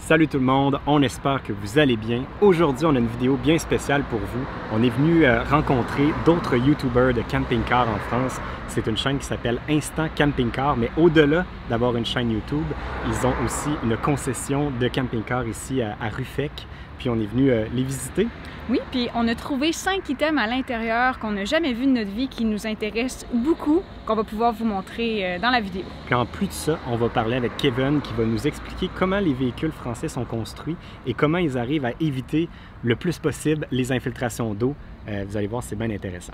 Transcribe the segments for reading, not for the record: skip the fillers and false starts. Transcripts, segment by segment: Salut tout le monde, on espère que vous allez bien. Aujourd'hui, on a une vidéo bien spéciale pour vous. On est venu rencontrer d'autres YouTubers de camping-car en France. C'est une chaîne qui s'appelle Instant Camping-Car, mais au-delà d'avoir une chaîne YouTube, ils ont aussi une concession de camping-car ici à Ruffec. Puis on est venu les visiter. Oui, puis on a trouvé 5 items à l'intérieur qu'on n'a jamais vus de notre vie, qui nous intéressent beaucoup, qu'on va pouvoir vous montrer dans la vidéo. Puis en plus de ça, on va parler avec Kevin qui va nous expliquer comment les véhicules français sont construits et comment ils arrivent à éviter le plus possible les infiltrations d'eau. Vous allez voir, c'est bien intéressant.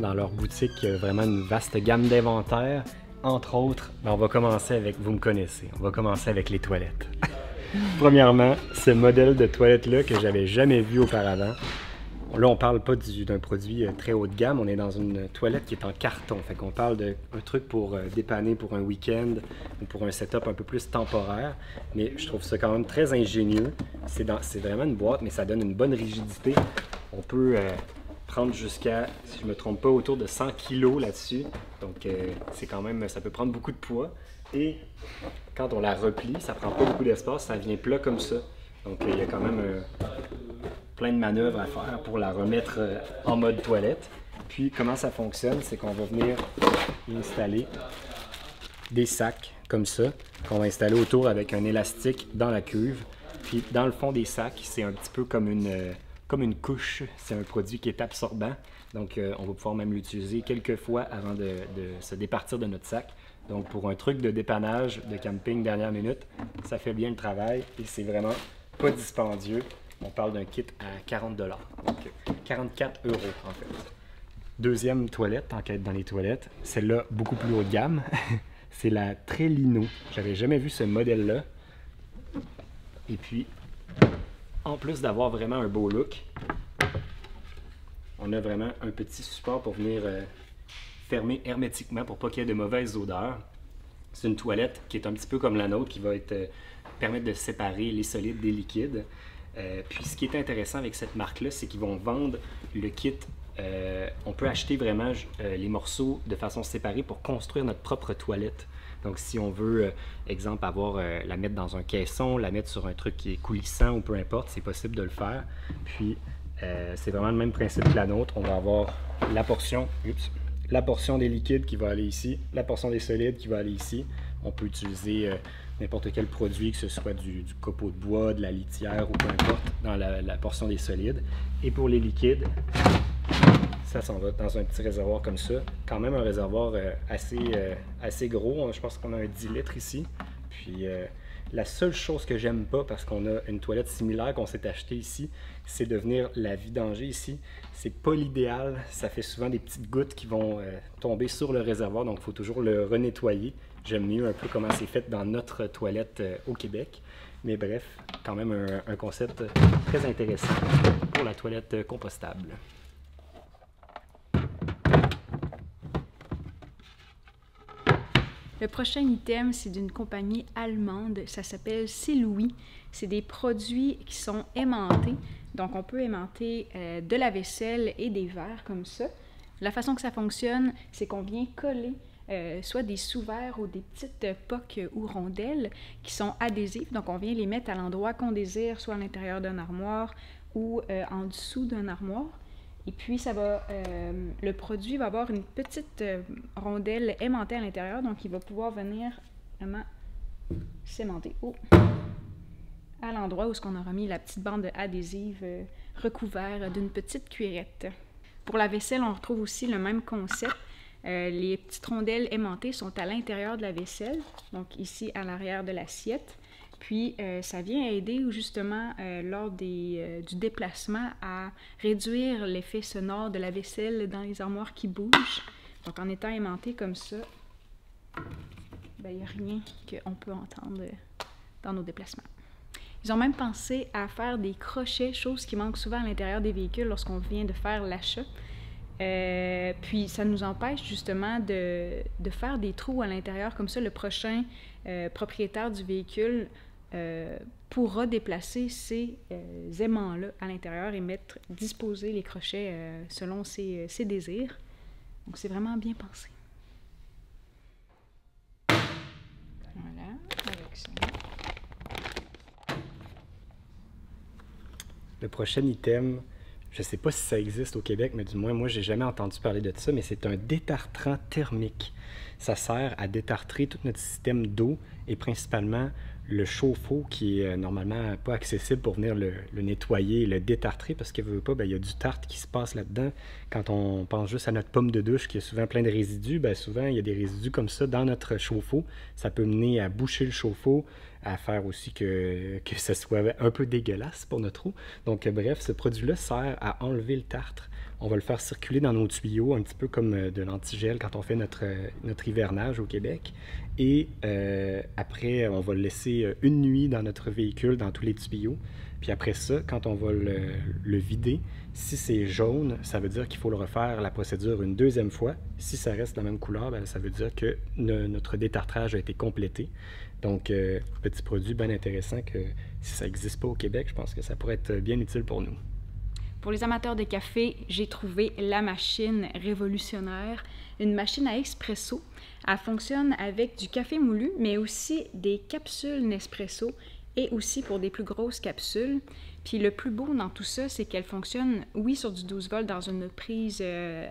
Dans leur boutique, il y a vraiment une vaste gamme d'inventaire. Entre autres, on va commencer avec, vous me connaissez, on va commencer avec les toilettes. Premièrement, ce modèle de toilette-là que j'avais jamais vu auparavant. Là, on parle pas d'un produit très haut de gamme, on est dans une toilette qui est en carton. Fait qu'on parle d'un truc pour dépanner pour un week-end ou pour un setup un peu plus temporaire. Mais je trouve ça quand même très ingénieux. C'est vraiment une boîte, mais ça donne une bonne rigidité. On peut... prendre jusqu'à, si je ne me trompe pas, autour de 100 kg là-dessus. Donc, c'est quand même, ça peut prendre beaucoup de poids. Et quand on la replie, ça ne prend pas beaucoup d'espace, ça vient plat comme ça. Donc, il y a quand même plein de manœuvres à faire pour la remettre en mode toilette. Puis, comment ça fonctionne, c'est qu'on va venir installer des sacs comme ça, qu'on va installer autour avec un élastique dans la cuve. Puis, dans le fond des sacs, c'est un petit peu comme une couche, c'est un produit qui est absorbant, donc on va pouvoir même l'utiliser quelques fois avant de se départir de notre sac. Donc pour un truc de dépannage, de camping dernière minute, ça fait bien le travail et c'est vraiment pas dispendieux. On parle d'un kit à 40$, donc 44 € en fait. Deuxième toilette, tant qu'à être dans les toilettes, celle-là beaucoup plus haut de gamme, c'est la Trelino. J'avais jamais vu ce modèle-là. Et puis... en plus d'avoir vraiment un beau look, on a vraiment un petit support pour venir fermer hermétiquement pour pas qu'il y ait de mauvaises odeurs. C'est une toilette qui est un petit peu comme la nôtre, qui va être, permettre de séparer les solides des liquides. Puis ce qui est intéressant avec cette marque-là, c'est qu'ils vont vendre le kit. On peut acheter vraiment les morceaux de façon séparée pour construire notre propre toilette. Donc, si on veut, exemple, avoir la mettre dans un caisson, la mettre sur un truc qui est coulissant ou peu importe, c'est possible de le faire. Puis, c'est vraiment le même principe que la nôtre. On va avoir la portion des liquides qui va aller ici, la portion des solides qui va aller ici. On peut utiliser n'importe quel produit, que ce soit du copeau de bois, de la litière ou peu importe, dans la portion des solides. Et pour les liquides, ça s'en va dans un petit réservoir comme ça. Quand même un réservoir assez gros. Je pense qu'on a un 10 litres ici. Puis la seule chose que j'aime pas, parce qu'on a une toilette similaire qu'on s'est achetée ici, c'est de venir la vidanger ici. C'est pas l'idéal. Ça fait souvent des petites gouttes qui vont tomber sur le réservoir. Donc il faut toujours le renettoyer. J'aime mieux un peu comment c'est fait dans notre toilette au Québec. Mais bref, quand même un concept très intéressant pour la toilette compostable. Le prochain item, c'est d'une compagnie allemande, ça s'appelle Siloui. C'est des produits qui sont aimantés, donc on peut aimanter de la vaisselle et des verres comme ça. La façon que ça fonctionne, c'est qu'on vient coller soit des sous-verres ou des petites poques ou rondelles qui sont adhésives, donc on vient les mettre à l'endroit qu'on désire, soit à l'intérieur d'un armoire ou en dessous d'un armoire. Et puis, ça va, le produit va avoir une petite rondelle aimantée à l'intérieur, donc il va pouvoir venir vraiment s'aimanter à l'endroit où on aura mis la petite bande adhésive recouverte d'une petite cuillerette. Pour la vaisselle, on retrouve aussi le même concept. Les petites rondelles aimantées sont à l'intérieur de la vaisselle, donc ici à l'arrière de l'assiette. Puis, ça vient aider justement lors du déplacement à réduire l'effet sonore de la vaisselle dans les armoires qui bougent. Donc, en étant aimanté comme ça, ben, il n'y a rien qu'on peut entendre dans nos déplacements. Ils ont même pensé à faire des crochets, chose qui manque souvent à l'intérieur des véhicules lorsqu'on vient de faire l'achat. Puis ça nous empêche justement de faire des trous à l'intérieur, comme ça le prochain propriétaire du véhicule pourra déplacer ces aimants-là à l'intérieur et mettre, disposer les crochets selon ses désirs. Donc c'est vraiment bien pensé. Voilà, avec ça. Le prochain item, je ne sais pas si ça existe au Québec, mais du moins, moi, j'ai jamais entendu parler de ça, mais c'est un détartrant thermique. Ça sert à détartrer tout notre système d'eau et principalement le chauffe-eau qui est normalement pas accessible pour venir le nettoyer et le détartrer parce qu'il ne veut pas, il y a du tartre qui se passe là-dedans. Quand on pense juste à notre pomme de douche qui a souvent plein de résidus, bien souvent il y a des résidus comme ça dans notre chauffe-eau. Ça peut mener à boucher le chauffe-eau, à faire aussi que ce soit un peu dégueulasse pour notre eau. Donc bref, ce produit-là sert à enlever le tartre. On va le faire circuler dans nos tuyaux, un petit peu comme de l'antigel quand on fait notre hivernage au Québec. Et après, on va le laisser une nuit dans notre véhicule, dans tous les tuyaux. Puis après ça, quand on va le vider, si c'est jaune, ça veut dire qu'il faut le refaire la procédure une deuxième fois. Si ça reste la même couleur, bien, ça veut dire que notre détartrage a été complété. Donc, petit produit bien intéressant que si ça n'existe pas au Québec, je pense que ça pourrait être bien utile pour nous. Pour les amateurs de café, j'ai trouvé la machine révolutionnaire, une machine à expresso. Elle fonctionne avec du café moulu, mais aussi des capsules Nespresso et aussi pour des plus grosses capsules. Puis le plus beau dans tout ça, c'est qu'elle fonctionne, oui, sur du 12 volts dans une prise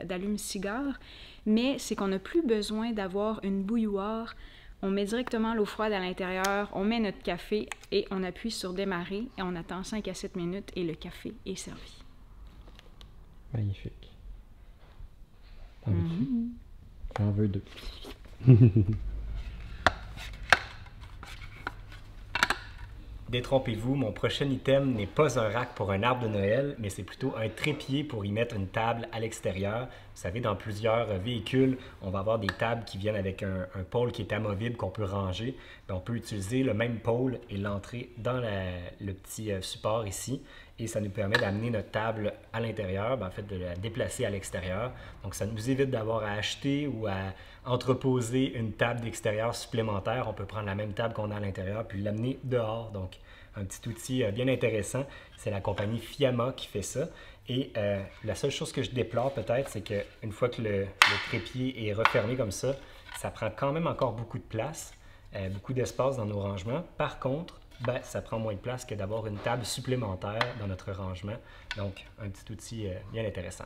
d'allume-cigare, mais c'est qu'on n'a plus besoin d'avoir une bouilloire. On met directement l'eau froide à l'intérieur, on met notre café et on appuie sur démarrer et on attend 5 à 7 minutes et le café est servi. Magnifique. T'en veux-tu? J'en veux deux. Détrompez-vous, mon prochain item n'est pas un rack pour un arbre de Noël, mais c'est plutôt un trépied pour y mettre une table à l'extérieur. Vous savez, dans plusieurs véhicules, on va avoir des tables qui viennent avec un pôle qui est amovible, qu'on peut ranger. Bien, on peut utiliser le même pôle et l'entrer dans le petit support ici. Et ça nous permet d'amener notre table à l'intérieur, en fait de la déplacer à l'extérieur. Donc ça nous évite d'avoir à acheter ou à entreposer une table d'extérieur supplémentaire. On peut prendre la même table qu'on a à l'intérieur puis l'amener dehors. Donc un petit outil bien intéressant, c'est la compagnie Fiamma qui fait ça. Et la seule chose que je déplore peut-être, c'est qu'une fois que le trépied est refermé comme ça, ça prend quand même encore beaucoup de place, beaucoup d'espace dans nos rangements. Par contre, ben, ça prend moins de place que d'avoir une table supplémentaire dans notre rangement. Donc, un petit outil bien intéressant.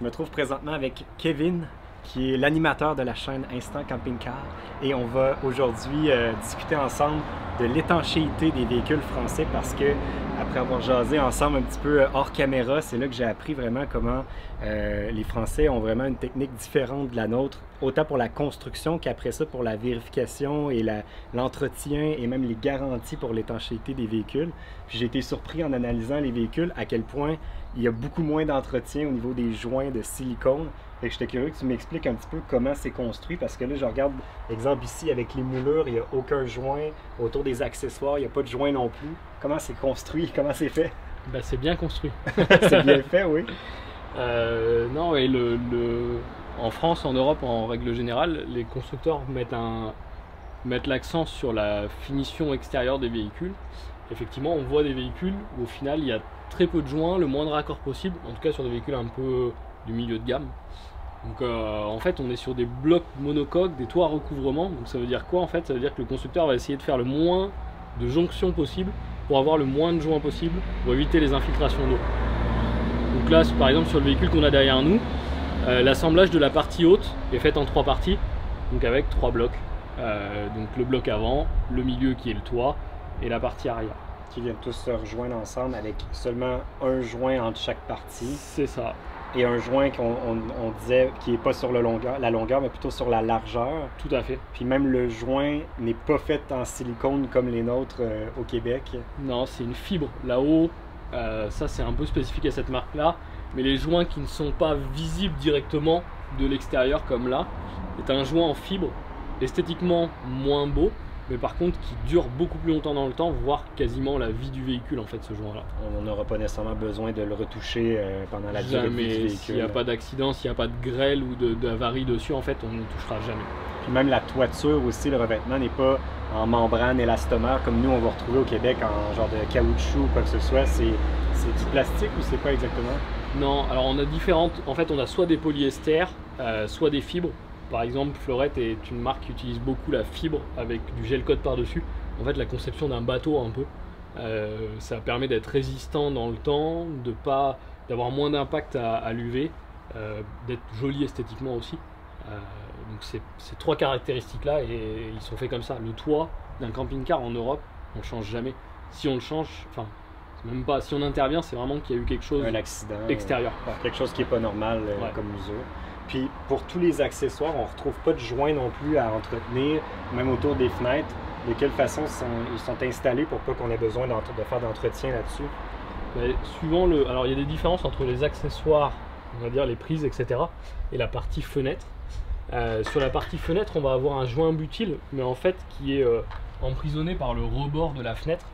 Je me trouve présentement avec Kevin, qui est l'animateur de la chaîne Instant Camping-Car. Et on va aujourd'hui discuter ensemble de l'étanchéité des véhicules français parce que, après avoir jasé ensemble un petit peu hors caméra, c'est là que j'ai appris vraiment comment les Français ont vraiment une technique différente de la nôtre, autant pour la construction qu'après ça pour la vérification et l'entretien et même les garanties pour l'étanchéité des véhicules. J'ai été surpris en analysant les véhicules à quel point il y a beaucoup moins d'entretien au niveau des joints de silicone. Fait que j'étais curieux que tu m'expliques un petit peu comment c'est construit parce que là, je regarde, exemple ici, avec les moulures, il n'y a aucun joint. Autour des accessoires, il n'y a pas de joint non plus. Comment c'est construit? Comment c'est fait? Ben, c'est bien construit. C'est bien fait, oui. Non, et en France, en Europe, en règle générale, les constructeurs mettent l'accent sur la finition extérieure des véhicules. Effectivement, on voit des véhicules où au final, il y a très peu de joints, le moindre raccord possible, en tout cas sur des véhicules un peu du milieu de gamme. Donc en fait on est sur des blocs monocoques, des toits à recouvrement. Donc ça veut dire quoi en fait? Ça veut dire que le constructeur va essayer de faire le moins de jonctions possible pour avoir le moins de joints possible pour éviter les infiltrations d'eau. Donc là par exemple sur le véhicule qu'on a derrière nous, l'assemblage de la partie haute est fait en 3 parties, donc avec 3 blocs. Donc le bloc avant, le milieu qui est le toit et la partie arrière. Qui viennent tous se rejoindre ensemble avec seulement un joint entre chaque partie. C'est ça. Et un joint qu'on disait qui n'est pas sur la longueur, mais plutôt sur la largeur. Tout à fait. Puis même le joint n'est pas fait en silicone comme les nôtres au Québec. Non, c'est une fibre. Là-haut, ça c'est un peu spécifique à cette marque-là. Mais les joints qui ne sont pas visibles directement de l'extérieur comme là, c'est un joint en fibre, esthétiquement moins beau, mais par contre qui dure beaucoup plus longtemps dans le temps, voire quasiment la vie du véhicule en fait ce joint-là. On n'aura pas nécessairement besoin de le retoucher pendant la vie du véhicule. S'il n'y a pas d'accident, s'il n'y a pas de grêle ou d'avarie dessus, en fait on ne le touchera jamais. Puis même la toiture aussi, le revêtement n'est pas en membrane élastomère comme nous on va retrouver au Québec en genre de caoutchouc ou quoi que ce soit. C'est du plastique ou c'est quoi exactement? Non, alors on a différentes. En fait, on a soit des polyesters, soit des fibres. Par exemple, Fleurette est une marque qui utilise beaucoup la fibre avec du gel coat par-dessus. En fait, la conception d'un bateau un peu. Ça permet d'être résistant dans le temps, d'avoir moins d'impact à l'UV, d'être joli esthétiquement aussi. Donc ces trois caractéristiques-là, et ils sont faits comme ça. Le toit d'un camping-car en Europe, on ne change jamais. Si on le change, enfin, même pas. Si on intervient, c'est vraiment qu'il y a eu quelque chose, un accident extérieur, quelque chose qui n'est pas normal comme mesure. Puis pour tous les accessoires, on ne retrouve pas de joints non plus à entretenir, même autour des fenêtres. De quelle façon ils sont installés pour pas qu'on ait besoin de faire d'entretien là-dessus? Ben, alors il y a des différences entre les accessoires, on va dire les prises, etc., et la partie fenêtre. Sur la partie fenêtre, on va avoir un joint butyl, mais en fait qui est emprisonné par le rebord de la fenêtre.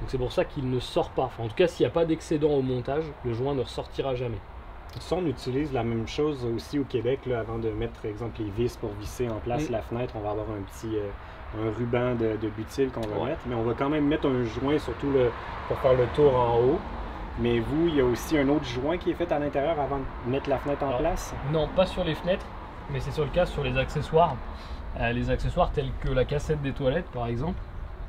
Donc c'est pour ça qu'il ne sort pas. Enfin, en tout cas, s'il n'y a pas d'excédent au montage, le joint ne ressortira jamais. Ça, on utilise la même chose aussi au Québec, là, avant de mettre, par exemple, les vis pour visser en place la fenêtre. On va avoir un petit ruban de butyl qu'on va mettre, mais on va quand même mettre un joint, surtout pour faire le tour en haut. Mais vous, il y a aussi un autre joint qui est fait à l'intérieur avant de mettre la fenêtre en place? Non, pas sur les fenêtres, mais c'est sur le cas sur les accessoires. Les accessoires tels que la cassette des toilettes, par exemple,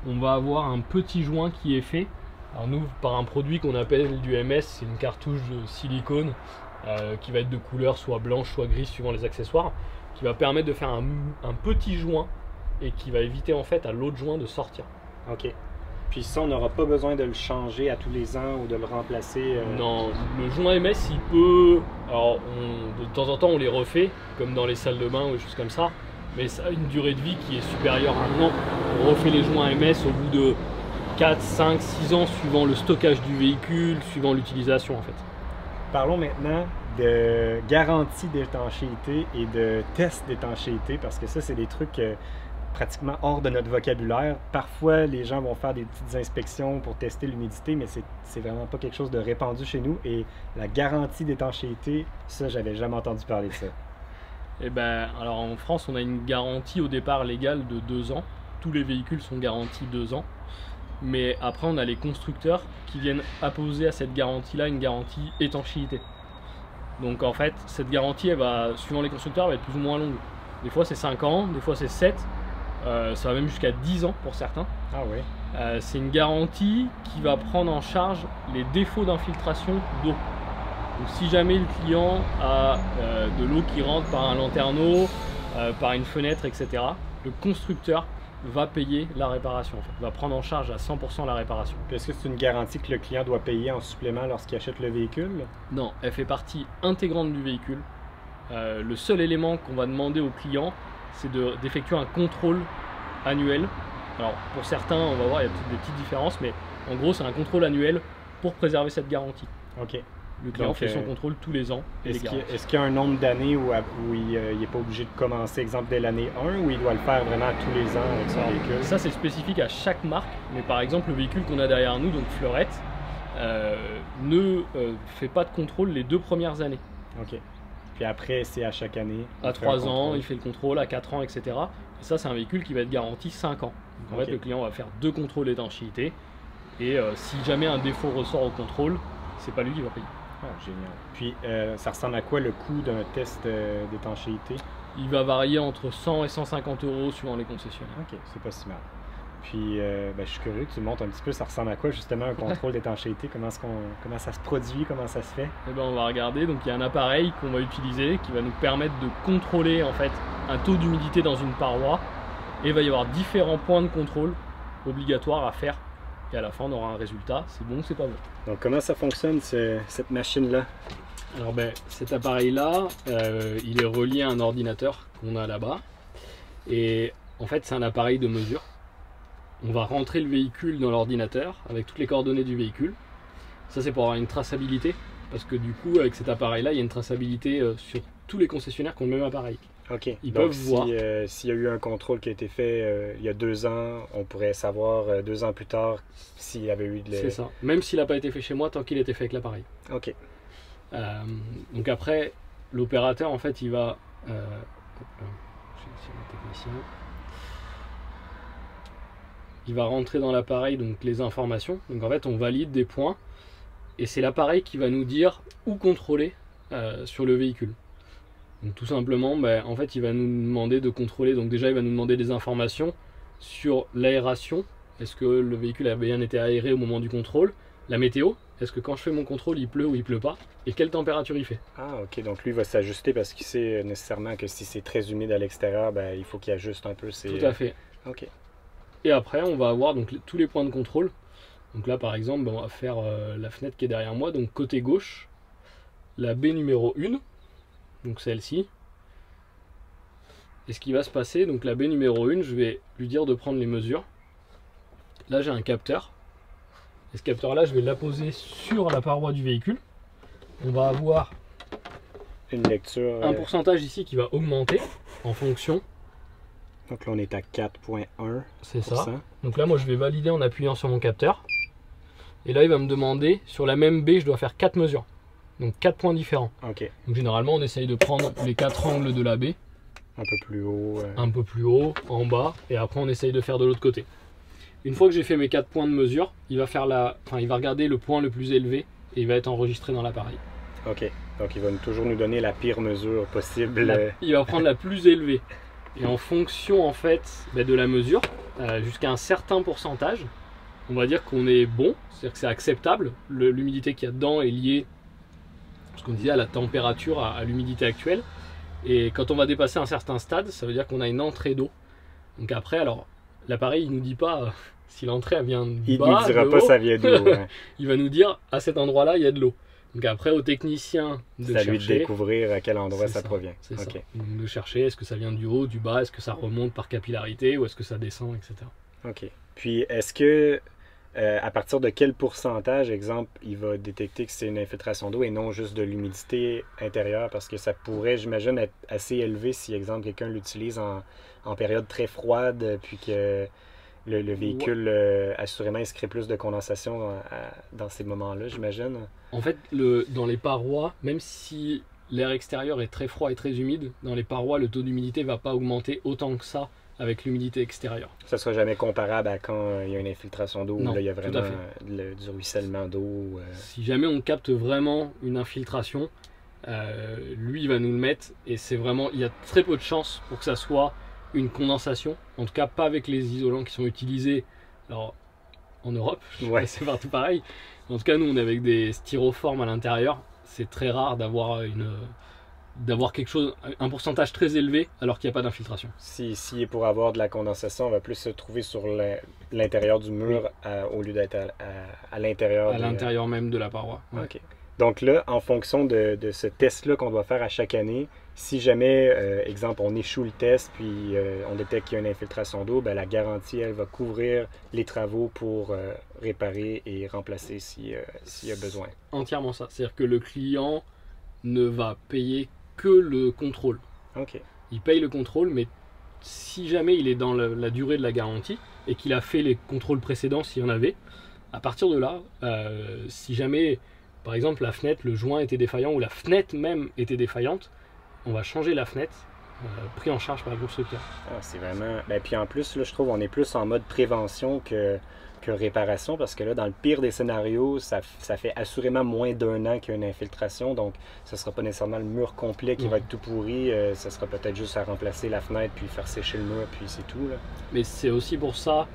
on va avoir un petit joint qui est fait. Alors nous, par un produit qu'on appelle du MS, c'est une cartouche de silicone qui va être de couleur soit blanche, soit grise, suivant les accessoires, qui va permettre de faire un petit joint et qui va éviter en fait à l'autre joint de sortir. Ok. Puis ça, on n'aura pas besoin de le changer à tous les ans ou de le remplacer. Non, le joint MS, il peut... Alors, de temps en temps, on les refait, comme dans les salles de bain ou des choses comme ça, mais ça a une durée de vie qui est supérieure à un an. On refait les joints MS au bout de 4, 5, 6 ans, suivant le stockage du véhicule, suivant l'utilisation en fait. Parlons maintenant de garantie d'étanchéité et de test d'étanchéité, parce que ça, c'est des trucs pratiquement hors de notre vocabulaire. Parfois, les gens vont faire des petites inspections pour tester l'humidité, mais c'est vraiment pas quelque chose de répandu chez nous. Et la garantie d'étanchéité, ça, j'avais jamais entendu parler de ça. Eh bien, alors en France, on a une garantie au départ légale de 2 ans. Tous les véhicules sont garantis 2 ans. Mais après, on a les constructeurs qui viennent apposer à cette garantie-là une garantie étanchéité. Donc en fait, cette garantie, elle va, suivant les constructeurs, elle va être plus ou moins longue. Des fois, c'est 5 ans, des fois, c'est 7. Ça va même jusqu'à 10 ans pour certains. Ah oui. C'est une garantie qui va prendre en charge les défauts d'infiltration d'eau. Donc si jamais le client a de l'eau qui rentre par un lanterneau, par une fenêtre, etc., le constructeur va payer la réparation, en fait, va prendre en charge à 100% la réparation. Est-ce que c'est une garantie que le client doit payer en supplément lorsqu'il achète le véhicule? Non, elle fait partie intégrante du véhicule. Le seul élément qu'on va demander au client, c'est d'effectuer un contrôle annuel. Alors pour certains, on va voir, il y a des petites différences, mais en gros, c'est un contrôle annuel pour préserver cette garantie. Ok. Le client fait son contrôle tous les ans. Est-ce qu'il y a un nombre d'années où il n'est pas obligé de commencer, exemple dès l'année 1, où il doit le faire vraiment tous les ans avec son véhicule? Ça, c'est spécifique à chaque marque, mais par exemple, le véhicule qu'on a derrière nous, donc Fleurette, ne fait pas de contrôle les 2 premières années. Ok. Puis après, c'est à chaque année? À 3 ans, il fait le contrôle, à 4 ans, etc. Et ça, c'est un véhicule qui va être garanti 5 ans. Donc, en fait, le client va faire 2 contrôles d'étanchéité, et si jamais un défaut ressort au contrôle, c'est pas lui qui va payer. Ah, génial. Puis, ça ressemble à quoi le coût d'un test d'étanchéité? Il va varier entre 100 et 150 euros suivant les concessionnaires. Ok, c'est pas si mal. Puis, je suis curieux que tu montres un petit peu, ça ressemble à quoi justement un contrôle d'étanchéité? Comment ça se produit? Comment ça se fait? Eh bien, on va regarder. Donc, il y a un appareil qu'on va utiliser qui va nous permettre de contrôler en fait un taux d'humidité dans une paroi. Et il va y avoir différents points de contrôle obligatoires à faire. Et à la fin, on aura un résultat, c'est bon, c'est pas bon. Donc comment ça fonctionne, cette machine-là? Alors cet appareil-là, il est relié à un ordinateur qu'on a là-bas. Et en fait, c'est un appareil de mesure. On va rentrer le véhicule dans l'ordinateur avec toutes les coordonnées du véhicule. Ça, c'est pour avoir une traçabilité. Parce que du coup, avec cet appareil-là, il y a une traçabilité sur tous les concessionnaires qui ont le même appareil. Okay. Ils peuvent voir. S'il y a eu un contrôle qui a été fait il y a 2 ans, on pourrait savoir 2 ans plus tard s'il y avait eu de... C'est ça. Même s'il n'a pas été fait chez moi, tant qu'il était fait avec l'appareil. Ok. Donc après, l'opérateur, en fait, il va J'ai le technicien. Il va rentrer dans l'appareil donc les informations. Donc en fait on valide des points et c'est l'appareil qui va nous dire où contrôler sur le véhicule. Donc tout simplement en fait il va nous demander de contrôler, donc déjà il va nous demander des informations sur l'aération, est-ce que le véhicule a bien été aéré au moment du contrôle, la météo, est-ce que quand je fais mon contrôle il pleut ou il pleut pas, et quelle température il fait. Ah ok, donc lui va s'ajuster parce qu'il sait nécessairement que si c'est très humide à l'extérieur, il faut qu'il ajuste un peu ses... Tout à fait. Ok. Et après on va avoir donc tous les points de contrôle. Donc là par exemple on va faire la fenêtre qui est derrière moi, donc côté gauche, la baie numéro 1, donc celle-ci. Et ce qui va se passer, donc la baie numéro 1, je vais lui dire de prendre les mesures. Là j'ai un capteur. Et ce capteur là je vais l'apposer sur la paroi du véhicule. On va avoir une lecture, un pourcentage ici qui va augmenter en fonction. Donc là on est à 4.1%. C'est ça. Donc là moi je vais valider en appuyant sur mon capteur. Et là il va me demander, sur la même baie je dois faire 4 mesures. Donc 4 points différents. Okay. Donc généralement on essaye de prendre les 4 angles de la baie. Un peu plus haut. Un peu plus haut, en bas, et après on essaye de faire de l'autre côté. Une fois que j'ai fait mes 4 points de mesure, il va faire la... enfin, il va regarder le point le plus élevé et il va être enregistré dans l'appareil. Ok, donc il va toujours nous donner la pire mesure possible. Il va prendre la plus élevée. Et en fonction en fait de la mesure, jusqu'à un certain pourcentage, on va dire qu'on est bon, c'est-à-dire que c'est acceptable. L'humidité qu'il y a dedans est liée, ce qu'on disait, à la température, à l'humidité actuelle. Et quand on va dépasser un certain stade, ça veut dire qu'on a une entrée d'eau. Donc après, alors l'appareil il nous dit pas si l'entrée vient de bas, il nous dira pas ça vient de l'eau. Ouais. Il va nous dire à cet endroit-là il y a de l'eau. Donc après au technicien de chercher. Lui de découvrir à quel endroit ça provient. C'est ça. Donc de chercher, est-ce que ça vient du haut, du bas, est-ce que ça remonte par capillarité ou est-ce que ça descend, etc. Ok. Puis est-ce que à partir de quel pourcentage, exemple, il va détecter que c'est une infiltration d'eau et non juste de l'humidité intérieure, parce que ça pourrait, j'imagine, être assez élevé si, exemple, quelqu'un l'utilise en période très froide, puis que le véhicule, assurément, il se crée plus de condensation dans ces moments-là, j'imagine. En fait, dans les parois, même si l'air extérieur est très froid et très humide, dans les parois, le taux d'humidité ne va pas augmenter autant que ça avec l'humidité extérieure. Ça ne sera jamais comparable à quand il y a une infiltration d'eau, il y a vraiment du ruissellement d'eau. Si jamais on capte vraiment une infiltration, lui il va nous le mettre, et c'est vraiment, il y a très peu de chances pour que ça soit une condensation, en tout cas pas avec les isolants qui sont utilisés alors, en Europe, c'est partout pareil. En tout cas nous on est avec des styroformes à l'intérieur, c'est très rare d'avoir quelque chose, un pourcentage très élevé alors qu'il n'y a pas d'infiltration. Si pour avoir de la condensation, on va plus se trouver sur l'intérieur du mur au lieu d'être à l'intérieur. À l'intérieur même de la paroi. Ouais. Okay. Donc là, en fonction de ce test-là qu'on doit faire à chaque année, si jamais, exemple, on échoue le test puis on détecte qu'il y a une infiltration d'eau, la garantie, elle va couvrir les travaux pour réparer et remplacer s'il y a besoin. Entièrement ça. C'est-à-dire que le client ne va payer que le contrôle. Okay. Il paye le contrôle, mais si jamais il est dans la durée de la garantie et qu'il a fait les contrôles précédents s'il y en avait, à partir de là, si jamais par exemple la fenêtre, le joint était défaillant ou la fenêtre même était défaillante, on va changer la fenêtre, pris en charge par le constructeur. Ah, c'est vraiment... puis en plus, là, je trouve qu'on est plus en mode prévention que réparation, parce que là, dans le pire des scénarios, ça fait assurément moins d'un an qu'il y a une infiltration, donc ce ne sera pas nécessairement le mur complet qui va être tout pourri, ce sera peut-être juste à remplacer la fenêtre, puis faire sécher le mur, puis c'est tout. Là. Mais c'est aussi pour ça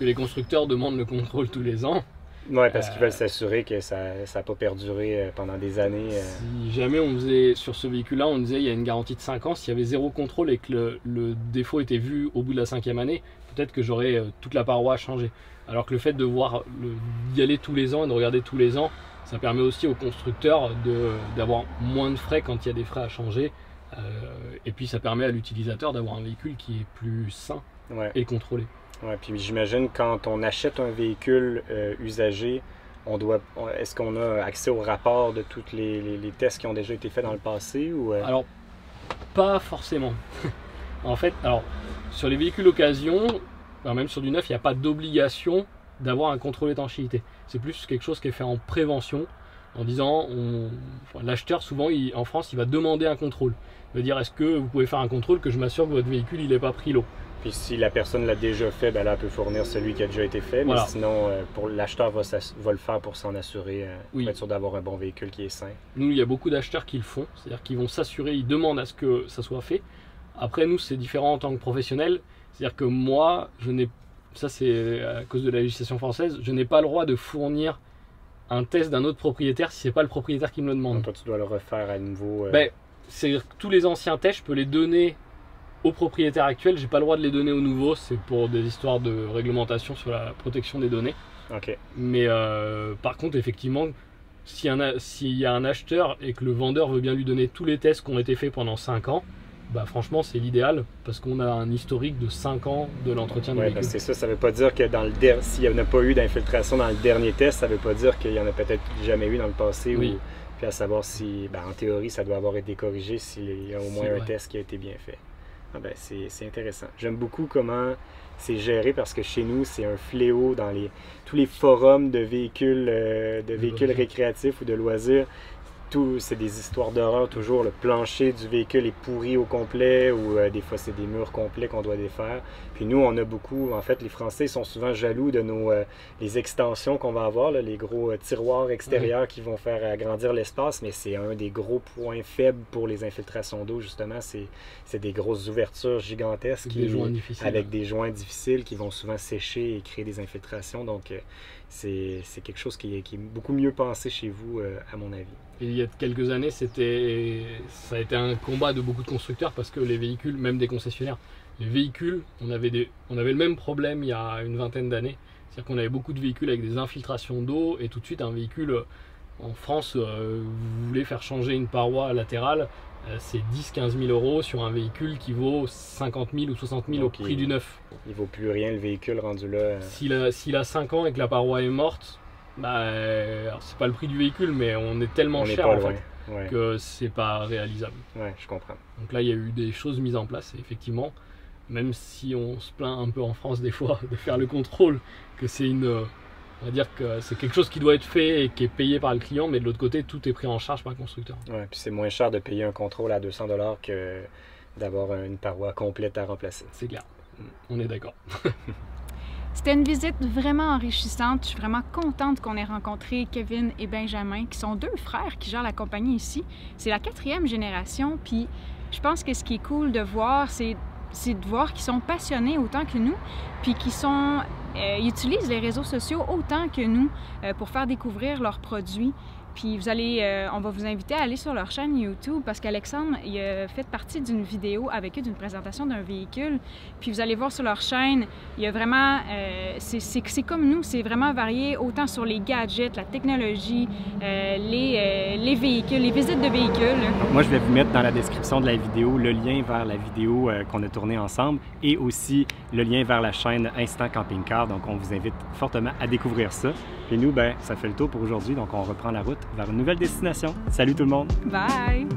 que les constructeurs demandent le contrôle tous les ans. Oui, parce qu'ils veulent s'assurer que ça n'a pas perduré pendant des années. Si jamais on faisait, sur ce véhicule-là, on disait il y a une garantie de 5 ans, s'il y avait zéro contrôle et que le défaut était vu au bout de la 5e année, peut-être que j'aurais toute la paroi à changer. Alors que le fait de voir d'y aller tous les ans et de regarder tous les ans, ça permet aussi aux constructeurs d'avoir moins de frais quand il y a des frais à changer. Et puis ça permet à l'utilisateur d'avoir un véhicule qui est plus sain et contrôlé. Ouais, puis j'imagine quand on achète un véhicule usagé, est-ce qu'on a accès au rapport de tous les tests qui ont déjà été faits dans le passé ou Alors, pas forcément. En fait, alors sur les véhicules occasion, même sur du neuf, il n'y a pas d'obligation d'avoir un contrôle étanchéité. C'est plus quelque chose qui est fait en prévention. en disant, l'acheteur souvent en France il va demander un contrôle, il va dire est-ce que vous pouvez faire un contrôle que je m'assure que votre véhicule il n'ait pas pris l'eau. Puis si la personne l'a déjà fait, ben là, elle peut fournir celui qui a déjà été fait, mais voilà. Sinon l'acheteur va le faire pour s'en assurer, pour être sûr d'avoir un bon véhicule qui est sain. Nous, il y a beaucoup d'acheteurs qui le font, c'est-à-dire qu'ils vont s'assurer, ils demandent à ce que ça soit fait. Après, nous, c'est différent en tant que professionnel, c'est-à-dire que moi, ça c'est à cause de la législation française, je n'ai pas le droit de fournir un test d'un autre propriétaire si ce n'est pas le propriétaire qui me le demande. Donc toi, tu dois le refaire à nouveau. Ben, c'est-à-dire que tous les anciens tests, je peux les donner au propriétaire actuel, j'ai pas le droit de les donner aux nouveaux, c'est pour des histoires de réglementation sur la protection des données. Okay. Mais par contre, effectivement, s'il y a un acheteur et que le vendeur veut bien lui donner tous les tests qui ont été faits pendant 5 ans, bah franchement c'est l'idéal parce qu'on a un historique de 5 ans de l'entretien du véhicule. C'est ça, ça veut pas dire que s'il n'y en a pas eu d'infiltration dans le dernier test, ça veut pas dire qu'il y en a peut-être jamais eu dans le passé. Oui. Ou, puis à savoir si, bah, en théorie, ça doit avoir été corrigé s'il y a au moins un test qui a été bien fait. Ah ben c'est intéressant. J'aime beaucoup comment c'est géré parce que chez nous, c'est un fléau dans tous les forums de véhicules récréatifs ou de loisirs. C'est des histoires d'horreur toujours. Le plancher du véhicule est pourri au complet ou des fois, c'est des murs complets qu'on doit défaire. Puis nous, on a beaucoup... En fait, les Français sont souvent jaloux de les extensions qu'on va avoir, là, les gros tiroirs extérieurs qui vont faire agrandir l'espace, mais c'est un des gros points faibles pour les infiltrations d'eau, justement. C'est des grosses ouvertures gigantesques avec des joints difficiles qui vont souvent sécher et créer des infiltrations. Donc, c'est quelque chose qui est beaucoup mieux pensé chez vous, à mon avis. Et il y a quelques années, ça a été un combat de beaucoup de constructeurs parce que les véhicules, même des concessionnaires, les véhicules, on avait le même problème il y a une vingtaine d'années. C'est-à-dire qu'on avait beaucoup de véhicules avec des infiltrations d'eau et tout de suite un véhicule, en France, vous voulez faire changer une paroi latérale, c'est 10 000 à 15 000 € sur un véhicule qui vaut 50 000 ou 60 000 donc au prix du neuf. Il ne vaut plus rien le véhicule rendu là. S'il a 5 ans et que la paroi est morte, bah, c'est pas le prix du véhicule, mais on est tellement cher en fait que c'est pas réalisable. Ouais, je comprends. Donc là, il y a eu des choses mises en place, et effectivement, même si on se plaint un peu en France des fois de faire le contrôle, que c'est on va dire que c'est quelque chose qui doit être fait et qui est payé par le client, mais de l'autre côté, tout est pris en charge par le constructeur. Ouais, puis c'est moins cher de payer un contrôle à 200 $ que d'avoir une paroi complète à remplacer. C'est clair, on est d'accord. C'était une visite vraiment enrichissante. Je suis vraiment contente qu'on ait rencontré Kevin et Benjamin, qui sont deux frères qui gèrent la compagnie ici. C'est la 4e génération, puis je pense que ce qui est cool de voir, c'est de voir qu'ils sont passionnés autant que nous, puis qu'ils utilisent les réseaux sociaux autant que nous pour faire découvrir leurs produits. Puis on va vous inviter à aller sur leur chaîne YouTube parce qu'Alexandre a fait partie d'une vidéo avec eux, d'une présentation d'un véhicule. Puis vous allez voir sur leur chaîne, il y a vraiment, c'est comme nous, c'est vraiment varié autant sur les gadgets, la technologie, les véhicules, les visites de véhicules. Donc moi, je vais vous mettre dans la description de la vidéo le lien vers la vidéo qu'on a tournée ensemble et aussi le lien vers la chaîne Instant Camping-Car. Donc on vous invite fortement à découvrir ça. Et nous, ben, ça fait le tour pour aujourd'hui, donc on reprend la route vers une nouvelle destination. Salut tout le monde! Bye!